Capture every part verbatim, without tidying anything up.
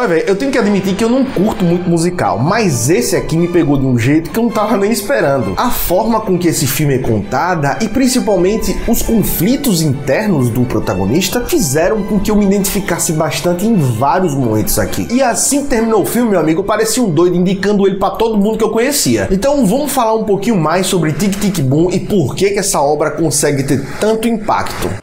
Olha, velho, eu tenho que admitir que eu não curto muito musical, mas esse aqui me pegou de um jeito que eu não tava nem esperando. A forma com que esse filme é contada e principalmente os conflitos internos do protagonista fizeram com que eu me identificasse bastante em vários momentos aqui. E assim que terminou o filme, meu amigo, eu parecia um doido indicando ele pra todo mundo que eu conhecia. Então vamos falar um pouquinho mais sobre Tick... Tick... Boom! e por que que essa obra consegue ter tanto impacto.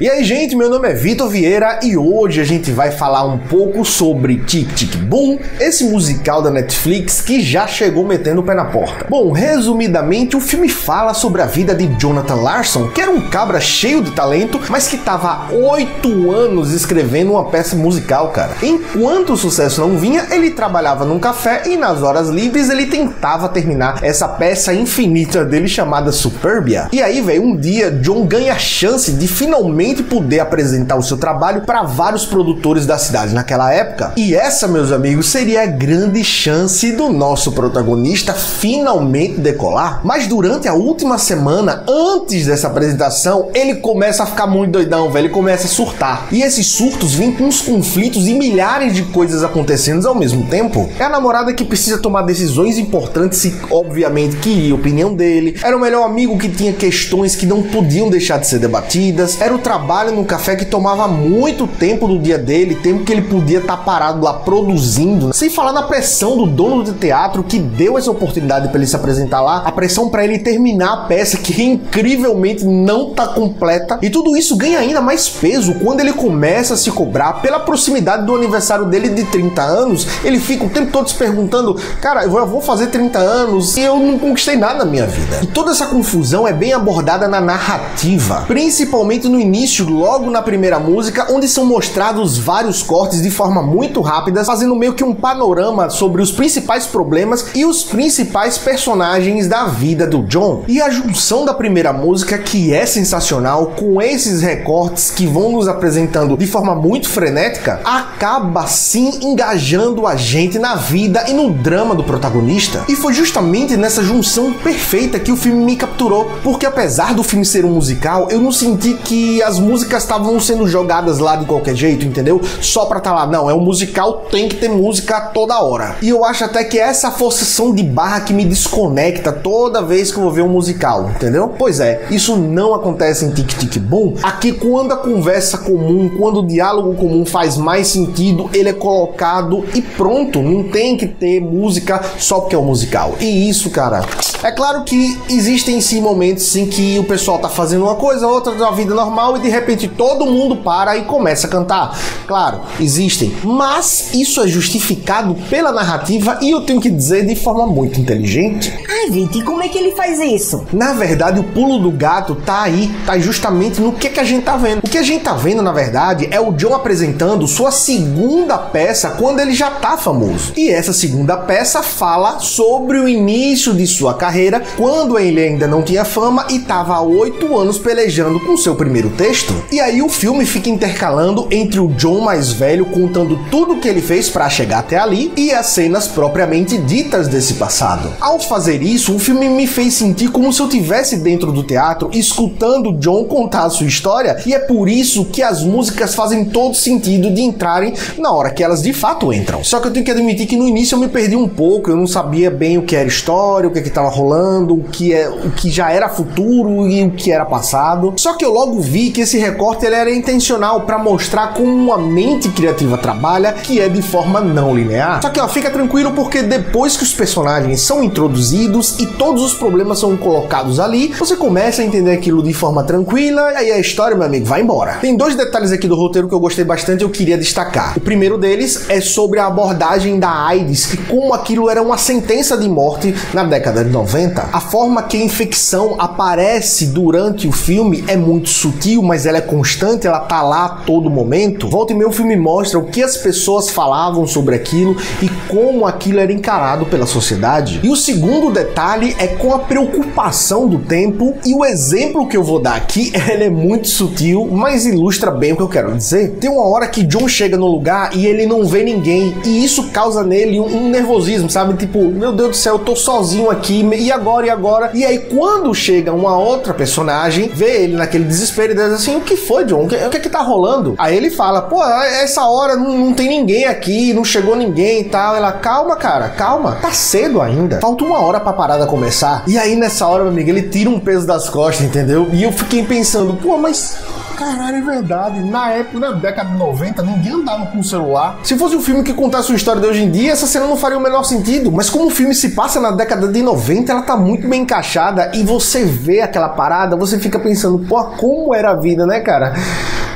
E aí, gente, meu nome é Vitor Vieira e hoje a gente vai falar um pouco sobre Tick... Tick... Boom!, esse musical da Netflix que já chegou metendo o pé na porta. Bom, resumidamente, o filme fala sobre a vida de Jonathan Larson, que era um cabra cheio de talento, mas que tava há oito anos escrevendo uma peça musical, cara. Enquanto o sucesso não vinha, ele trabalhava num café e nas horas livres ele tentava terminar essa peça infinita dele chamada Superbia. E aí, velho, um dia John ganha a chance de finalmente poder apresentar o seu trabalho para vários produtores da cidade naquela época. E essa, meus amigos, seria a grande chance do nosso protagonista finalmente decolar. Mas durante a última semana, antes dessa apresentação, ele começa a ficar muito doidão, velho. Ele começa a surtar. E esses surtos vêm com uns conflitos e milhares de coisas acontecendo ao mesmo tempo. É a namorada que precisa tomar decisões importantes e, obviamente, queria a opinião dele. Era o melhor amigo que tinha questões que não podiam deixar de ser debatidas. Era o trabalho trabalho num café que tomava muito tempo do dia dele, tempo que ele podia estar tá parado lá produzindo, sem falar na pressão do dono do teatro que deu essa oportunidade para ele se apresentar lá, a pressão para ele terminar a peça que incrivelmente não tá completa. E tudo isso ganha ainda mais peso quando ele começa a se cobrar pela proximidade do aniversário dele de trinta anos. Ele fica o tempo todo se perguntando: cara, eu vou fazer trinta anos e eu não conquistei nada na minha vida. E toda essa confusão é bem abordada na narrativa, principalmente no início, logo na primeira música, onde são mostrados vários cortes de forma muito rápida, fazendo meio que um panorama sobre os principais problemas e os principais personagens da vida do John. E a junção da primeira música, que é sensacional, com esses recortes que vão nos apresentando de forma muito frenética, acaba sim engajando a gente na vida e no drama do protagonista. E foi justamente nessa junção perfeita que o filme me capturou, porque apesar do filme ser um musical, eu não senti que as As músicas estavam sendo jogadas lá de qualquer jeito, entendeu? Só pra tá lá. Não, é um musical, tem que ter música toda hora. E eu acho até que é essa forçação de barra que me desconecta toda vez que eu vou ver um musical, entendeu? Pois é, isso não acontece em Tick... Tick... Boom!. Aqui, quando a conversa comum, quando o diálogo comum faz mais sentido, ele é colocado e pronto. Não tem que ter música só porque é um musical. E isso, cara... É claro que existem sim momentos em que o pessoal tá fazendo uma coisa, outra da vida normal e de repente todo mundo para e começa a cantar. Claro, existem, mas isso é justificado pela narrativa e eu tenho que dizer de forma muito inteligente. Ai, Vitor, e como é que ele faz isso? Na verdade, o pulo do gato tá aí, tá justamente no que, que a gente tá vendo. O que a gente tá vendo, na verdade, é o John apresentando sua segunda peça quando ele já tá famoso. E essa segunda peça fala sobre o início de sua carreira, carreira, quando ele ainda não tinha fama e estava há oito anos pelejando com seu primeiro texto. E aí o filme fica intercalando entre o John mais velho contando tudo o que ele fez para chegar até ali e as cenas propriamente ditas desse passado. Ao fazer isso, o filme me fez sentir como se eu estivesse dentro do teatro escutando John contar a sua história, e é por isso que as músicas fazem todo sentido de entrarem na hora que elas de fato entram. Só que eu tenho que admitir que no início eu me perdi um pouco, eu não sabia bem o que era história, o que é que tava rolando, o que, é, o que já era futuro e o que era passado. Só que eu logo vi que esse recorte ele era intencional para mostrar como a mente criativa trabalha, que é de forma não linear. Só que ó, fica tranquilo, porque depois que os personagens são introduzidos e todos os problemas são colocados ali, você começa a entender aquilo de forma tranquila e aí a história, meu amigo, vai embora. Tem dois detalhes aqui do roteiro que eu gostei bastante e eu queria destacar. O primeiro deles é sobre a abordagem da AIDS e como aquilo era uma sentença de morte na década de noventa. A forma que a infecção aparece durante o filme é muito sutil, mas ela é constante, ela tá lá a todo momento. Volta e meia o filme mostra o que as pessoas falavam sobre aquilo e como aquilo era encarado pela sociedade. E o segundo detalhe é com a preocupação do tempo, e o exemplo que eu vou dar aqui, ele é muito sutil, mas ilustra bem o que eu quero dizer. Tem uma hora que John chega no lugar e ele não vê ninguém, e isso causa nele um nervosismo, sabe? Tipo, meu Deus do céu, eu tô sozinho aqui, e agora, e agora? E aí, quando chega uma outra personagem, vê ele naquele desespero e diz assim, o que foi, John? O que, o que é que tá rolando? Aí ele fala, pô, essa hora não, não tem ninguém aqui, não chegou ninguém e tal. Ela, calma, cara, calma. Tá cedo ainda. Falta uma hora pra parada começar. E aí, nessa hora, meu amigo, ele tira um peso das costas, entendeu? E eu fiquei pensando, pô, mas... caralho, é verdade. Na época, na década de noventa, ninguém andava com o celular. Se fosse um filme que contasse a história de hoje em dia, essa cena não faria o menor sentido. Mas como o filme se passa na década de noventa, ela tá muito bem encaixada e você vê aquela parada, você fica pensando, pô, como era a vida, né, cara?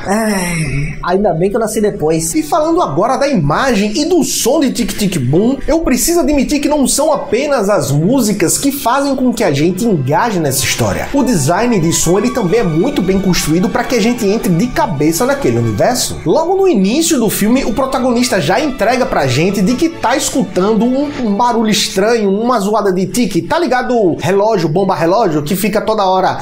Ai, ainda bem que eu nasci depois. E falando agora da imagem e do som de Tick... Tick... Boom!, eu preciso admitir que não são apenas as músicas que fazem com que a gente engaje nessa história. O design de som, ele também é muito bem construído para que a gente entre de cabeça naquele universo. Logo no início do filme, o protagonista já entrega pra gente de que tá escutando um, um barulho estranho, uma zoada de tique. Tá ligado o relógio, bomba relógio, que fica toda hora...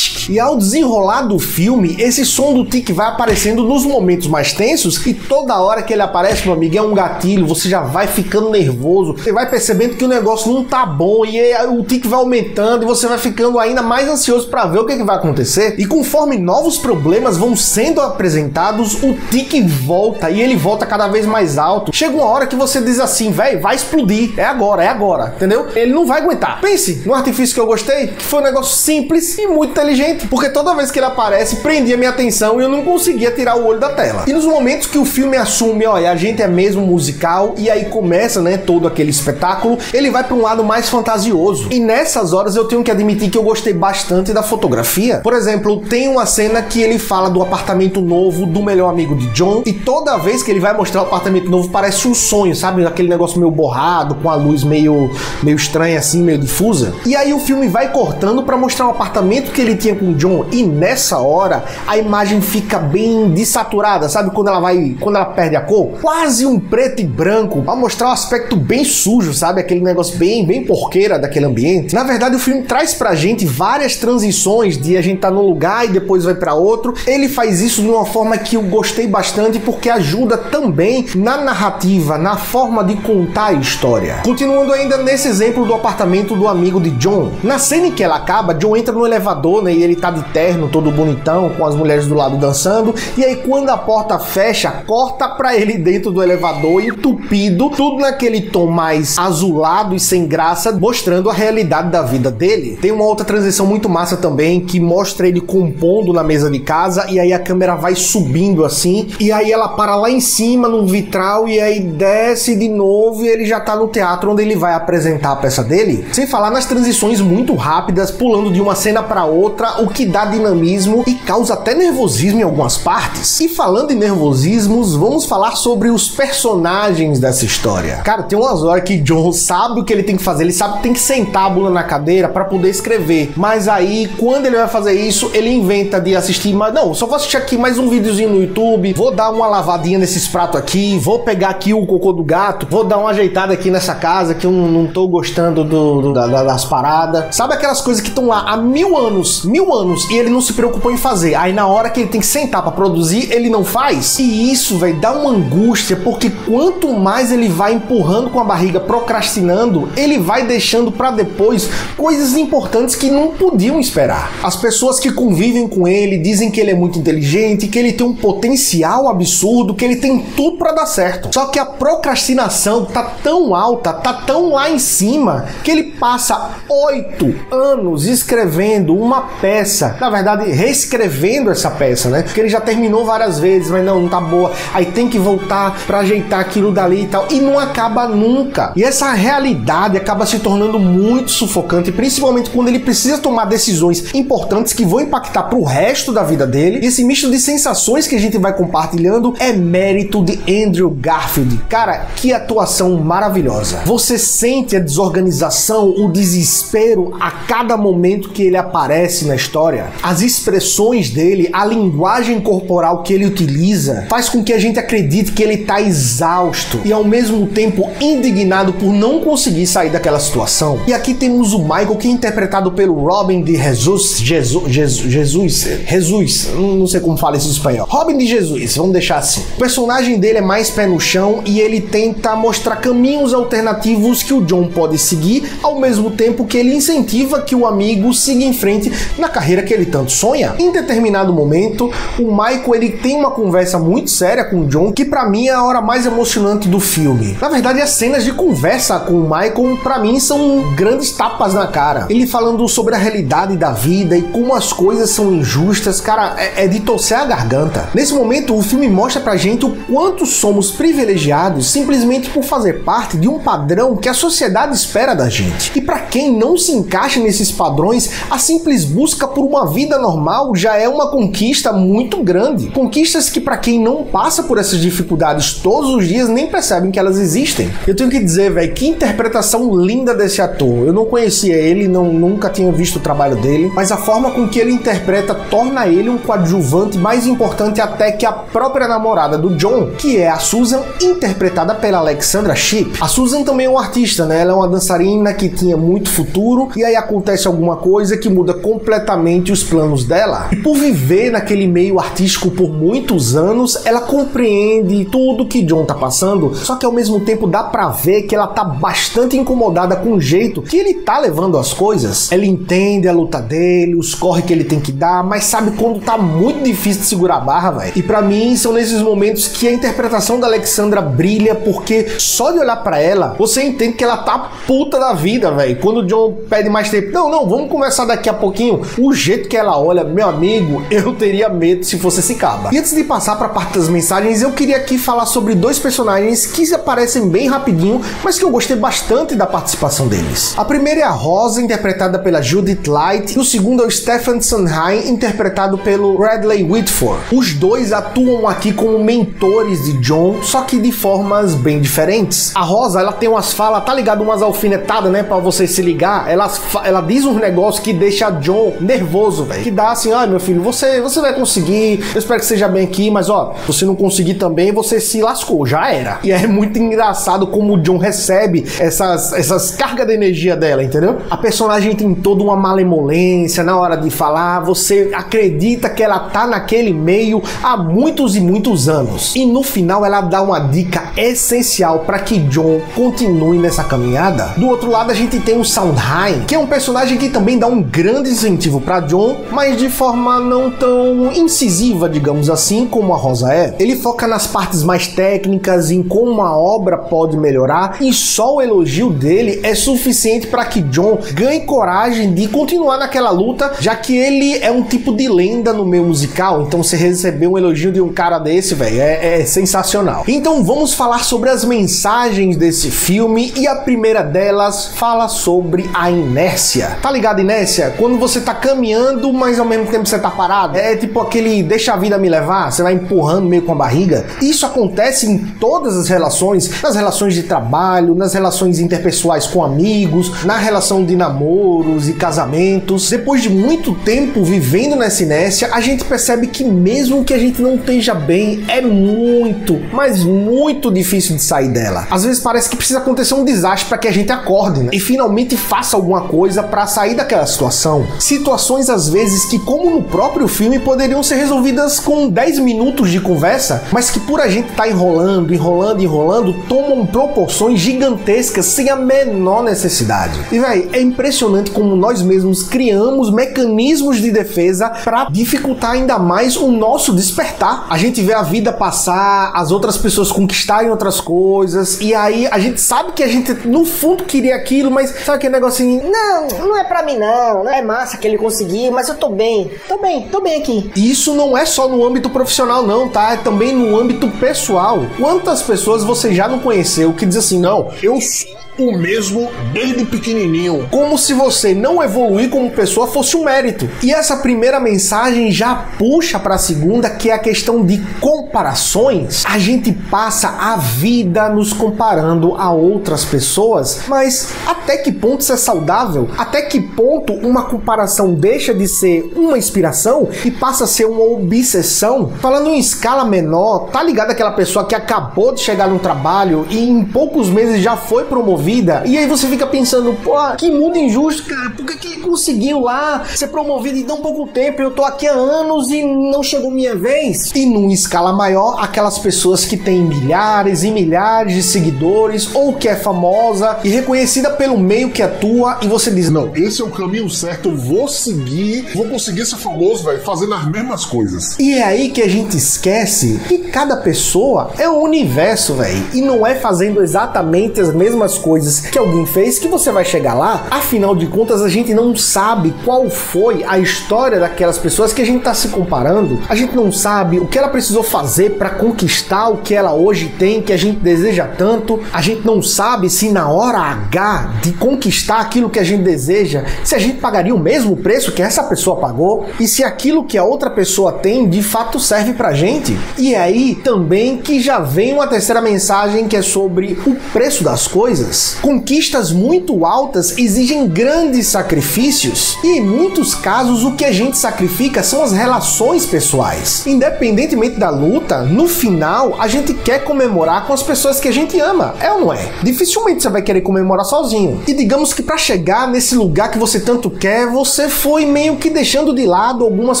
E ao desenrolar do filme, esse som do tique vai aparecendo nos momentos mais tensos e toda hora que ele aparece, meu amigo, é um gatilho, você já vai ficando nervoso, você vai percebendo que o negócio não tá bom e aí o tique vai aumentando e você vai ficando ainda mais ansioso pra ver o que, é que vai acontecer. E conforme novos problemas vão sendo apresentados, o tique volta e ele volta cada vez mais alto. Chega uma hora que você diz assim, velho, vai explodir, é agora, é agora, entendeu? Ele não vai aguentar. Pense no artifício que eu gostei, que foi um negócio simples e muito inteligente, porque toda vez que ele aparece, prendia minha atenção e eu não conseguia tirar o olho da tela. E nos momentos que o filme assume, olha, a gente é mesmo musical, e aí começa, né, todo aquele espetáculo, ele vai para um lado mais fantasioso. E nessas horas eu tenho que admitir que eu gostei bastante da fotografia. Por exemplo, tem uma cena que ele fala do apartamento novo do melhor amigo de John, e toda vez que ele vai mostrar o apartamento novo, parece um sonho, sabe? Aquele negócio meio borrado, com a luz meio, meio estranha assim, meio difusa. E aí o filme vai cortando para mostrar o apartamento que ele tinha com John, e nessa hora a imagem fica bem desaturada, sabe? Quando ela vai, quando ela perde a cor, quase um preto e branco, pra mostrar um aspecto bem sujo, sabe? Aquele negócio bem, bem porqueira daquele ambiente. Na verdade, o filme traz pra gente várias transições de a gente tá num lugar e depois vai pra outro. Ele faz isso de uma forma que eu gostei bastante, porque ajuda também na narrativa, na forma de contar a história. Continuando ainda nesse exemplo do apartamento do amigo de John, na cena em que ela acaba, John entra no elevador, né? E ele tá de terno, todo bonitão, com as mulheres do lado dançando, e aí quando a porta fecha, corta pra ele dentro do elevador, entupido, tudo naquele tom mais azulado e sem graça, mostrando a realidade da vida dele. Tem uma outra transição muito massa também, que mostra ele compondo na mesa de casa, e aí a câmera vai subindo assim, e aí ela para lá em cima no vitral, e aí desce de novo, e ele já tá no teatro onde ele vai apresentar a peça dele. Sem falar nas transições muito rápidas, pulando de uma cena pra outra, o que dá dinamismo e causa até nervosismo em algumas partes. E falando em nervosismos, vamos falar sobre os personagens dessa história. Cara, tem umas horas que John sabe o que ele tem que fazer, ele sabe que tem que sentar a bula na cadeira pra poder escrever, mas aí, quando ele vai fazer isso, ele inventa de assistir, mas não, só vou assistir aqui mais um videozinho no YouTube, vou dar uma lavadinha nesses pratos aqui, vou pegar aqui o cocô do gato, vou dar uma ajeitada aqui nessa casa, que eu não tô gostando do, do, da, das paradas. Sabe aquelas coisas que estão lá há mil anos, mil anos, e ele não se preocupou em fazer. Aí na hora que ele tem que sentar pra produzir, ele não faz. E isso, velho, dá uma angústia, porque quanto mais ele vai empurrando com a barriga, procrastinando, ele vai deixando pra depois coisas importantes que não podiam esperar. As pessoas que convivem com ele dizem que ele é muito inteligente, que ele tem um potencial absurdo, que ele tem tudo pra dar certo. Só que a procrastinação tá tão alta, tá tão lá em cima, que ele passa oito anos escrevendo uma peça, na verdade, reescrevendo essa peça, né? Porque ele já terminou várias vezes, mas não, não tá boa. Aí tem que voltar pra ajeitar aquilo dali e tal. E não acaba nunca. E essa realidade acaba se tornando muito sufocante, principalmente quando ele precisa tomar decisões importantes que vão impactar pro resto da vida dele. E esse misto de sensações que a gente vai compartilhando é mérito de Andrew Garfield. Cara, que atuação maravilhosa. Você sente a desorganização, o desespero a cada momento que ele aparece na história. As expressões dele, a linguagem corporal que ele utiliza, faz com que a gente acredite que ele tá exausto e ao mesmo tempo indignado por não conseguir sair daquela situação. E aqui temos o Michael, que é interpretado pelo Robin de Jesus, Jesus, Jesus, Jesus, Jesus, não sei como fala isso em espanhol, Robin de Jesus, vamos deixar assim. O personagem dele é mais pé no chão e ele tenta mostrar caminhos alternativos que o John pode seguir, ao mesmo tempo que ele incentiva que o amigo siga em frente na carreira que ele tanto sonha. Em determinado momento, o Michael ele tem uma conversa muito séria com o John, que pra mim é a hora mais emocionante do filme. Na verdade, as cenas de conversa com o Michael, pra mim, são grandes tapas na cara. Ele falando sobre a realidade da vida e como as coisas são injustas, cara, é, é de torcer a garganta. Nesse momento, o filme mostra pra gente o quanto somos privilegiados simplesmente por fazer parte de um padrão que a sociedade espera da gente. E pra quem não se encaixa nesses padrões, a simples busca por uma vida normal já é uma conquista muito grande. Conquistas que pra quem não passa por essas dificuldades todos os dias nem percebem que elas existem. Eu tenho que dizer, velho, que interpretação linda desse ator. Eu não conhecia ele, não, nunca tinha visto o trabalho dele, mas a forma com que ele interpreta torna ele um coadjuvante mais importante até que a própria namorada do John, que é a Susan, interpretada pela Alexandra Shipp. A Susan também é uma artista, né? Ela é uma dançarina que tinha muito futuro e aí acontece alguma coisa que muda completamente os planos dela. E por viver naquele meio artístico por muitos anos, ela compreende tudo que John tá passando, só que ao mesmo tempo dá pra ver que ela tá bastante incomodada com o jeito que ele tá levando as coisas. Ela entende a luta dele, os corre que ele tem que dar, mas sabe quando tá muito difícil de segurar a barra, velho. E pra mim são nesses momentos que a interpretação da Alexandra brilha, porque só de olhar pra ela, você entende que ela tá puta da vida, velho. Quando o John pede mais tempo, não, não, vamos conversar daqui a pouquinho. O jeito que ela olha, meu amigo, eu teria medo se fosse esse caba. E antes de passar pra parte das mensagens, eu queria aqui falar sobre dois personagens que aparecem bem rapidinho, mas que eu gostei bastante da participação deles. A primeira é a Rosa, interpretada pela Judith Light, e o segundo é o Stephen Sondheim, interpretado pelo Bradley Whitford. Os dois atuam aqui como mentores de John, só que de formas bem diferentes. A Rosa, ela tem umas falas, tá ligado? Umas alfinetadas, né? Pra você se ligar. Ela, ela diz uns negócios que deixa John nervoso, velho. Que dá assim, ó, meu filho, você, você vai conseguir, eu espero que seja bem aqui, mas ó, se você não conseguir também, você se lascou, já era. E é muito engraçado como o John recebe essas, essas cargas de energia dela, entendeu? A personagem tem toda uma malemolência na hora de falar, você acredita que ela tá naquele meio há muitos e muitos anos. E no final ela dá uma dica essencial para que John continue nessa caminhada. Do outro lado a gente tem o Sondheim, que é um personagem que também dá um grande incentivo para John, mas de forma não tão incisiva, digamos assim, como a Rosa é. Ele foca nas partes mais técnicas, em como a obra pode melhorar, e só o elogio dele é suficiente para que John ganhe coragem de continuar naquela luta, já que ele é um tipo de lenda no meio musical, então você receber um elogio de um cara desse, velho, é, é sensacional. Então vamos falar sobre as mensagens desse filme, e a primeira delas fala sobre a inércia. Tá ligado, inércia? Quando você tá caminhando, mas ao mesmo tempo você tá parado. É tipo aquele deixa a vida me levar, você vai empurrando meio com a barriga. Isso acontece em todas as relações, nas relações de trabalho, nas relações interpessoais com amigos, na relação de namoros e casamentos. Depois de muito tempo vivendo nessa inércia, a gente percebe que mesmo que a gente não esteja bem, é muito, mas muito difícil de sair dela. Às vezes parece que precisa acontecer um desastre para que a gente acorde, né? E finalmente faça alguma coisa para sair daquela situação. Situações às vezes que, como no próprio filme, poderiam ser resolvidas com dez minutos de conversa, mas que por a gente estar tá enrolando, enrolando, enrolando, tomam proporções gigantescas sem a menor necessidade. E véi, é impressionante como nós mesmos criamos mecanismos de defesa para dificultar ainda mais o nosso despertar. A gente vê a vida passar, as outras pessoas conquistarem outras coisas, e aí a gente sabe que a gente no fundo queria aquilo, mas sabe aquele negocinho? Não, não é pra mim não, não é massa que ele conseguiu, mas eu tô bem, tô bem, tô bem aqui. E isso não é só no âmbito profissional não, tá? É também no âmbito pessoal. Quantas pessoas você já não conheceu que diz assim, não, eu sou o mesmo desde pequenininho. Como se você não evoluir como pessoa fosse um mérito. E essa primeira mensagem já puxa pra segunda, que é a questão de comparações. A gente passa a vida nos comparando a outras pessoas, mas até que ponto isso é saudável? Até que ponto uma comparação deixa de ser uma inspiração e passa a ser uma obsessão? Falando em escala menor, tá ligado aquela pessoa que acabou de chegar no trabalho e em poucos meses já foi promovida? E aí você fica pensando, pô, que mundo injusto, cara, por que que conseguiu lá ser promovido em tão pouco tempo? Eu tô aqui há anos e não chegou minha vez. E numa escala maior aquelas pessoas que têm milhares e milhares de seguidores ou que é famosa e reconhecida pelo meio que atua e você diz, não, esse é o caminho certo, eu vou seguir, vou conseguir ser famoso, velho, fazendo as mesmas coisas. E é aí que a gente esquece que cada pessoa é um universo, velho, e não é fazendo exatamente as mesmas coisas que alguém fez que você vai chegar lá. Afinal de contas, a gente não sabe qual foi a história daquelas pessoas que a gente tá se comparando, a gente não sabe o que ela precisou fazer para conquistar o que ela hoje tem, que a gente deseja tanto. A gente não sabe se na hora H de conquistar aquilo que a gente deseja, se a gente pagaria o mesmo preço que essa pessoa pagou e se aquilo que a outra pessoa tem de fato serve pra gente. E aí também que já vem uma terceira mensagem, que é sobre o preço das coisas. Conquistas muito altas exigem grandes sacrifícios e em muitos casos o que a gente sacrifica são as relações pessoais. Independentemente da luta, no final a gente quer comemorar com as pessoas que a gente ama, é ou não é? Dificilmente você vai querer comemorar sozinho. E digamos que para chegar nesse lugar que você tanto quer, você foi meio que deixando de lado algumas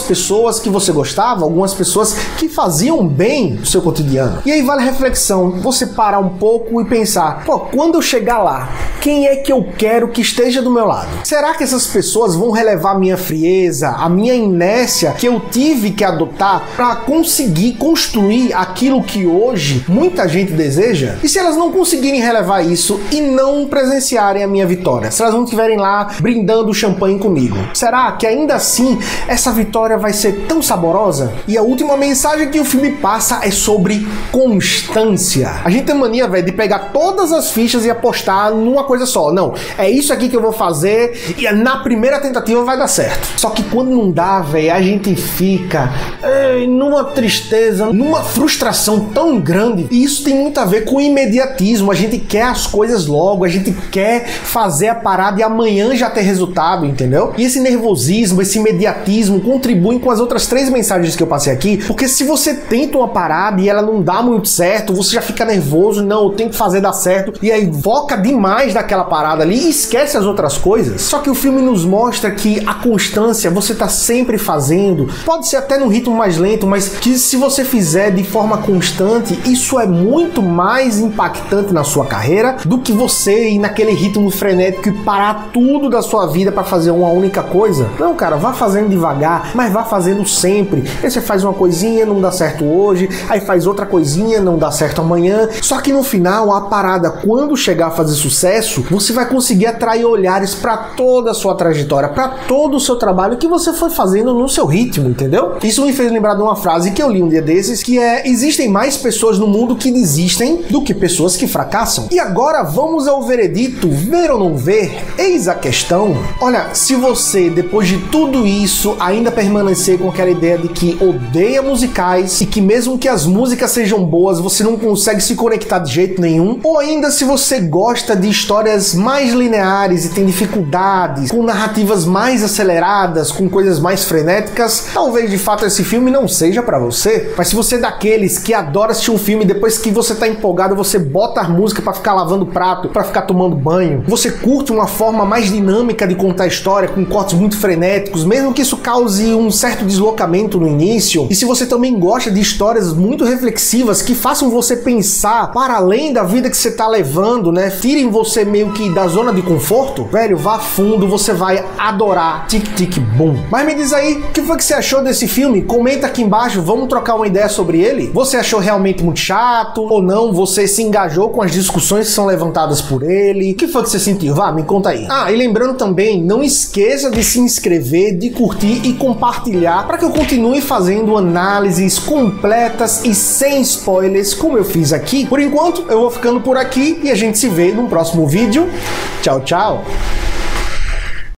pessoas que você gostava, algumas pessoas que faziam bem o seu cotidiano. E aí vale a reflexão, você parar um pouco e pensar, pô, quando eu chegar lá, quem é que eu quero que esteja do meu lado? Será que essas pessoas vão relevar a minha frieza, a minha inércia que eu tive que adotar para conseguir construir aquilo que hoje muita gente deseja? E se elas não conseguirem relevar isso e não presenciarem a minha vitória? Se elas não estiverem lá brindando champanhe comigo? Será que ainda assim essa vitória vai ser tão saborosa? E a última mensagem que o filme passa é sobre constância. A gente tem mania, velho, de pegar todas as fichas e apostar numa coisa só. Não, é isso aqui que eu vou fazer e na primeira tentativa vai dar certo. Só que quando não dá, velho, a gente fica ei, numa tristeza, numa frustração tão grande. E isso tem muito a ver com o imediatismo. A gente quer as coisas logo, a gente quer fazer a parada e amanhã já ter resultado, entendeu? E esse nervosismo, esse imediatismo contribuem com as outras três mensagens que eu passei aqui, porque se você tenta uma parada e ela não dá muito certo, você já fica nervoso, não, eu tenho que fazer dar certo, e aí foca demais naquela parada ali e esquece as outras coisas. Só que o filme nos mostra que a constância, você tá sempre fazendo, pode ser até num ritmo mais lento, mas que se você fizer de forma constante, isso é muito mais impactante na sua carreira do que você ir naquele ritmo frenético e parar tudo da sua vida para fazer uma única coisa. Não, cara, vá fazendo devagar, mas vá fazendo sempre. Aí você faz uma coisinha, não dá certo hoje, aí faz outra coisinha, não dá certo amanhã. Só que no final, a parada, quando chegar a fazer sucesso, você vai conseguir atrair olhares para toda a sua trajetória, para todo o seu trabalho que você foi fazendo no seu ritmo, entendeu? Isso me fez lembrar de uma frase que eu li um dia desses, que é: existem mais pessoas no mundo que desistem do que pessoas que fracassam. E agora vamos ao veredito, ver ou não ver? Eis a questão. Olha, se você, depois de tudo isso, ainda permanecer com aquela ideia de que odeia musicais e que mesmo que as músicas sejam boas, você não consegue se conectar de jeito nenhum, ou ainda se você gosta de histórias mais lineares e tem dificuldades com narrativas mais aceleradas, com coisas mais frenéticas, talvez de fato esse filme não seja pra você. Mas se você é daqueles que adora assistir um filme, depois que você tá empolgado, você bota a música pra ficar lavando prato, pra ficar tomando banho, você curte uma forma mais dinâmica de contar a história, com cortes muito frenéticos, mesmo que isso cause um certo deslocamento no início, e se você também gosta de histórias muito reflexivas que façam você pensar para além da vida que você tá levando, né, tirem você meio que da zona de conforto, velho, vá fundo, você vai adorar Tick... Tick... Boom!. Mas me diz aí, o que foi que você achou desse filme? Comenta aqui embaixo, vamos trocar uma ideia sobre ele. Você achou realmente muito chato ou não? Você se engajou com as discussões que são levantadas por ele? O que foi que você sentiu? Vá, me conta aí. Ah, e lembrando também, não esqueça de se inscrever, de curtir e compartilhar para que eu continue fazendo análises completas e sem spoilers como eu fiz aqui. Por enquanto, eu vou ficando por aqui e a gente se vê num próximo vídeo. Tchau, tchau!